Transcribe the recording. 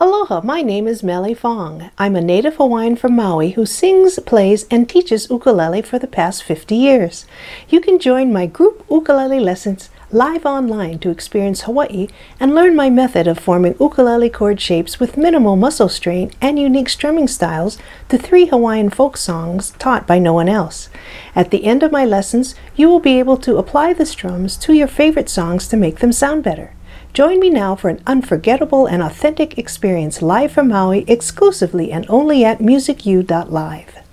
Aloha, my name is Mele Fong. I'm a native Hawaiian from Maui who sings, plays, and teaches ukulele for the past 50 years. You can join my group ukulele lessons live online to experience Hawaii and learn my method of forming ukulele chord shapes with minimal muscle strain and unique strumming styles to 3 Hawaiian folk songs taught by no one else. At the end of my lessons, you will be able to apply the strums to your favorite songs to make them sound better. Join me now for an unforgettable and authentic experience live from Maui exclusively and only at MusicU.Live.